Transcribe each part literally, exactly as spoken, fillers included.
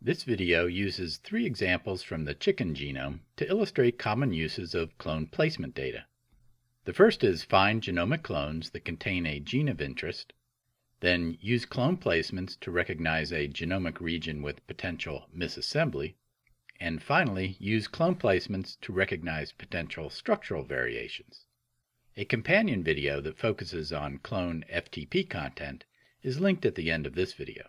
This video uses three examples from the chicken genome to illustrate common uses of clone placement data. The first is find genomic clones that contain a gene of interest, then use clone placements to recognize a genomic region with potential misassembly, and finally use clone placements to recognize potential structural variations. A companion video that focuses on clone F T P content is linked at the end of this video.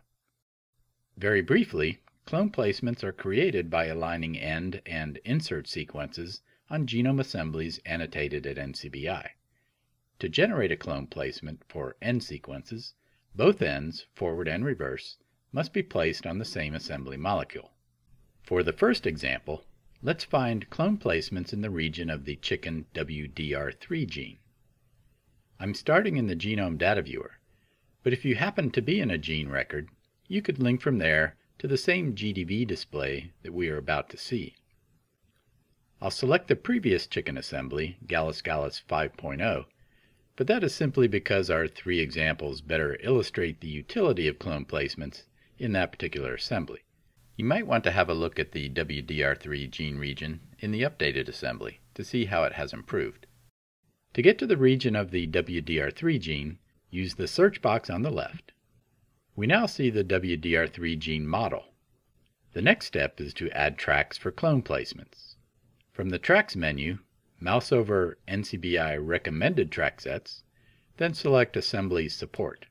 Very briefly, clone placements are created by aligning end and insert sequences on genome assemblies annotated at N C B I. To generate a clone placement for end sequences, both ends, forward and reverse, must be placed on the same assembly molecule. For the first example, let's find clone placements in the region of the chicken W D R three gene. I'm starting in the Genome Data Viewer, but if you happen to be in a gene record, you could link from there to the same G D B display that we are about to see. I'll select the previous chicken assembly, Gallus Gallus five point oh, but that is simply because our three examples better illustrate the utility of clone placements in that particular assembly. You might want to have a look at the W D R three gene region in the updated assembly to see how it has improved. To get to the region of the W D R three gene, use the search box on the left. We now see the W D R three gene model. The next step is to add tracks for clone placements. From the Tracks menu, mouse over N C B I Recommended Track Sets, then select Assembly Support.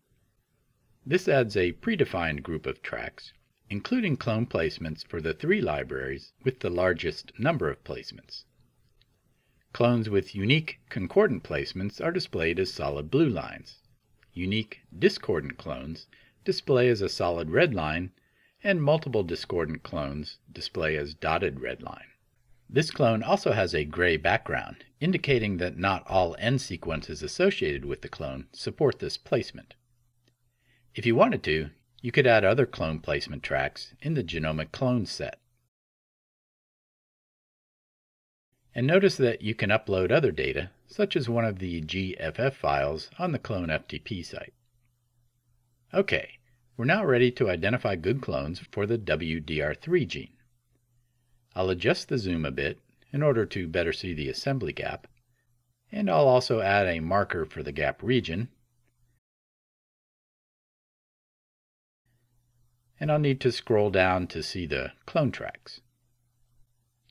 This adds a predefined group of tracks, including clone placements for the three libraries with the largest number of placements. Clones with unique concordant placements are displayed as solid blue lines. Unique discordant clones display as a solid red line, and multiple discordant clones display as dotted red line. This clone also has a gray background, indicating that not all end sequences associated with the clone support this placement. If you wanted to, you could add other clone placement tracks in the genomic clone set. And notice that you can upload other data, such as one of the G F F files on the clone F T P site. Okay. We're now ready to identify good clones for the W D R three gene. I'll adjust the zoom a bit in order to better see the assembly gap, and I'll also add a marker for the gap region, and I'll need to scroll down to see the clone tracks.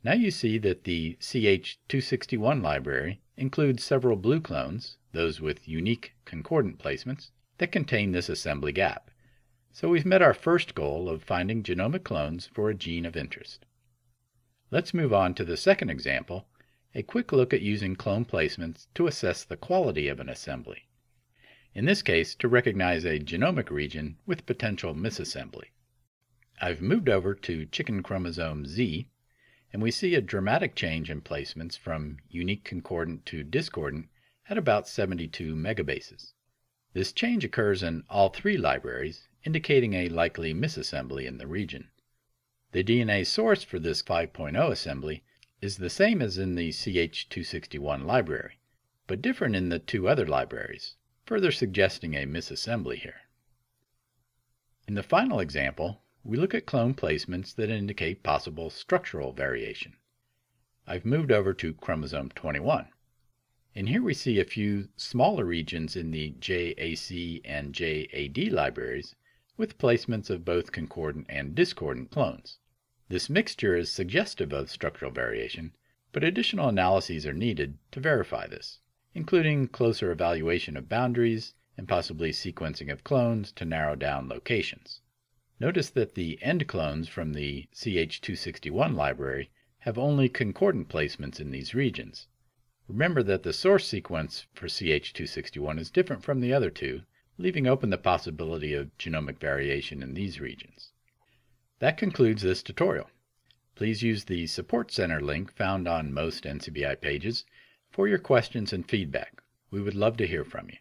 Now you see that the C H two sixty-one library includes several blue clones, those with unique concordant placements, that contain this assembly gap. So we've met our first goal of finding genomic clones for a gene of interest. Let's move on to the second example, a quick look at using clone placements to assess the quality of an assembly. In this case, to recognize a genomic region with potential misassembly. I've moved over to chicken chromosome Z, and we see a dramatic change in placements from unique concordant to discordant at about seventy-two megabases. This change occurs in all three libraries, indicating a likely misassembly in the region. The D N A source for this five point oh assembly is the same as in the C H two sixty-one library, but different in the two other libraries, further suggesting a misassembly here. In the final example, we look at clone placements that indicate possible structural variation. I've moved over to chromosome twenty-one, and here we see a few smaller regions in the J A C and J A D libraries, with placements of both concordant and discordant clones. This mixture is suggestive of structural variation, but additional analyses are needed to verify this, including closer evaluation of boundaries and possibly sequencing of clones to narrow down locations. Notice that the end clones from the C H two sixty-one library have only concordant placements in these regions. Remember that the source sequence for C H two sixty-one is different from the other two, leaving open the possibility of genomic variation in these regions. That concludes this tutorial. Please use the Support Center link found on most N C B I pages for your questions and feedback. We would love to hear from you.